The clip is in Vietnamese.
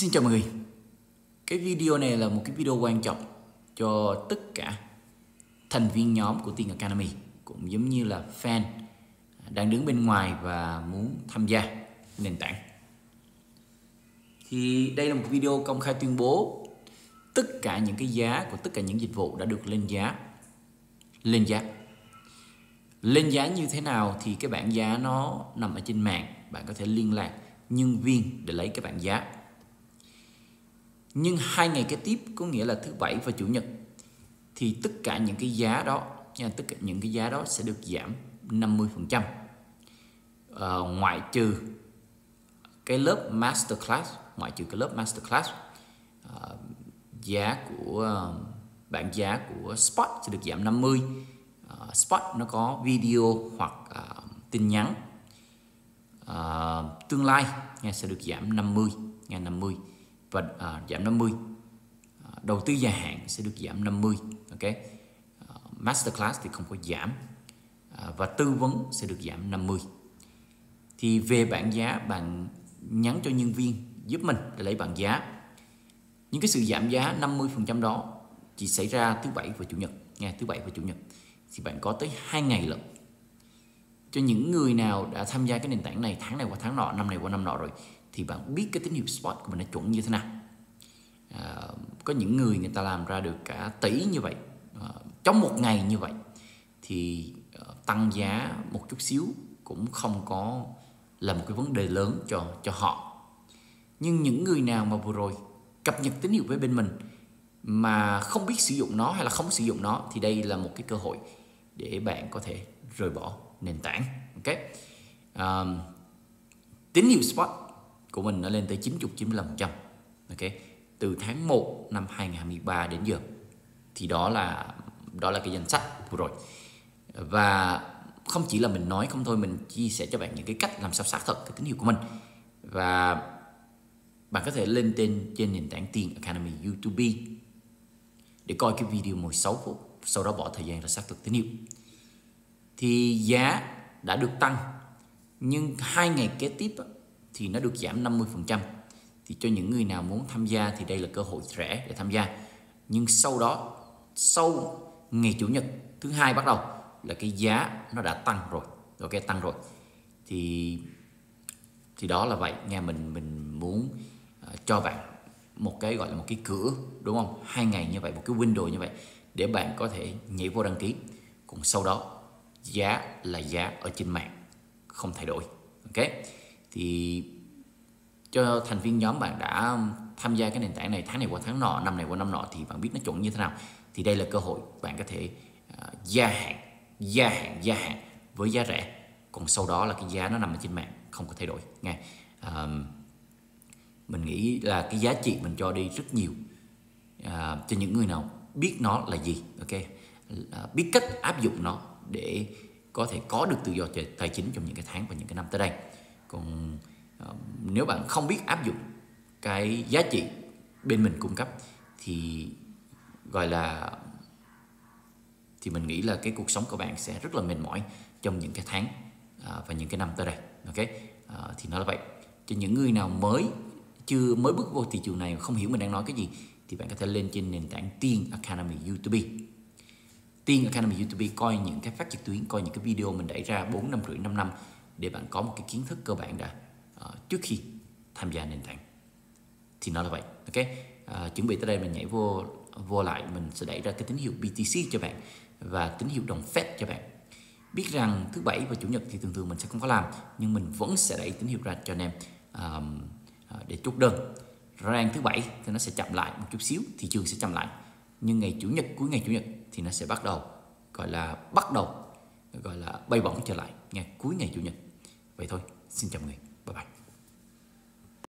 Xin chào mọi người. Cái video này là một cái video quan trọng cho tất cả thành viên nhóm của Tiền Academy, cũng giống như là fan đang đứng bên ngoài và muốn tham gia nền tảng. Thì đây là một video công khai tuyên bố tất cả những cái giá của tất cả những dịch vụ đã được lên giá. Lên giá như thế nào thì cái bảng giá nó nằm ở trên mạng, bạn có thể liên lạc nhân viên để lấy cái bảng giá. Nhưng hai ngày kế tiếp, có nghĩa là thứ Bảy và Chủ nhật, thì tất cả những cái giá đó sẽ được giảm 50%, ngoại trừ cái lớp masterclass. Giá của bảng giá của Spot sẽ được giảm 50. Spot nó có video hoặc tin nhắn. Tương lai sẽ được giảm 50, và giảm 50. Đầu tư dài hạn sẽ được giảm 50, ok. Masterclass thì không có giảm, và tư vấn sẽ được giảm 50. Thì về bảng giá, bạn nhắn cho nhân viên giúp mình để lấy bảng giá. Những cái sự giảm giá 50% đó chỉ xảy ra thứ Bảy và Chủ nhật, thì bạn có tới 2 ngày lận. Cho những người nào đã tham gia cái nền tảng này tháng này qua tháng nọ, năm này qua năm nọ rồi, thì bạn biết cái tín hiệu spot của mình nó chuẩn như thế nào. Có những người người ta làm ra được cả tỷ như vậy, trong một ngày như vậy, thì tăng giá một chút xíu cũng không có là một cái vấn đề lớn cho họ. Nhưng những người nào mà vừa rồi cập nhật tín hiệu với bên mình mà không biết sử dụng nó hay là không sử dụng nó, thì đây là một cái cơ hội để bạn có thể rời bỏ nền tảng, ok. Tín hiệu spot của mình nó lên tới 90-95%, ok, từ tháng 1 năm 2023 đến giờ. Thì đó là cái danh sách vừa rồi. Và không chỉ là mình nói không thôi, mình chia sẻ cho bạn những cái cách làm sao xác thực cái tín hiệu của mình. Và bạn có thể lên tên trên nền tảng Tiền Academy YouTube để coi cái video 16 phút, sau đó bỏ thời gian ra xác thực tín hiệu. Thì giá đã được tăng, nhưng hai ngày kế tiếp thì nó được giảm 50%. Thì cho những người nào muốn tham gia thì đây là cơ hội rẻ để tham gia. Nhưng sau đó, sau ngày Chủ nhật thứ Hai bắt đầu là cái giá nó đã tăng rồi, ok, tăng rồi. Thì đó là vậy nha. Mình muốn cho bạn một cái gọi là một cái cửa, đúng không, hai ngày như vậy, một cái window như vậy để bạn có thể nhảy vô đăng ký. Còn sau đó giá là giá ở trên mạng, không thay đổi, ok. Thì cho thành viên nhóm bạn đã tham gia cái nền tảng này tháng này qua tháng nọ, năm này qua năm nọ, thì bạn biết nó chuẩn như thế nào. Thì đây là cơ hội bạn có thể gia hạn với giá rẻ. Còn sau đó là cái giá nó nằm ở trên mạng, không có thay đổi nghe. Mình nghĩ là cái giá trị mình cho đi rất nhiều cho những người nào biết nó là gì, ok, biết cách áp dụng nó để có thể có được tự do tài chính trong những cái tháng và những cái năm tới đây. Còn nếu bạn không biết áp dụng cái giá trị bên mình cung cấp thì mình nghĩ là cái cuộc sống của bạn sẽ rất là mệt mỏi trong những cái tháng và những cái năm tới đây, ok. Thì nó là vậy. Cho những người nào mới bước vô thị trường này, không hiểu mình đang nói cái gì, thì bạn có thể lên trên nền tảng Tiền Academy YouTube. Tiền Academy YouTube coi những cái phát trực tuyến, coi những cái video mình đẩy ra 4, 5 rưỡi, 5 năm để bạn có một cái kiến thức cơ bản đã trước khi tham gia nền tảng. Thì nó là vậy, ok. Chuẩn bị tới đây mình nhảy vô lại, mình sẽ đẩy ra cái tín hiệu BTC cho bạn và tín hiệu đồng Fed cho bạn. Biết rằng thứ Bảy và Chủ nhật thì thường mình sẽ không có làm, nhưng mình vẫn sẽ đẩy tín hiệu ra cho anh em để chốt đơn. Rõ ràng thứ Bảy thì nó sẽ chậm lại một chút xíu, thị trường sẽ chậm lại, nhưng ngày Chủ nhật, cuối ngày Chủ nhật thì nó sẽ bắt đầu gọi là bay bổng trở lại ngày cuối ngày Chủ nhật. Vậy thôi, xin chào mọi người, bye bye.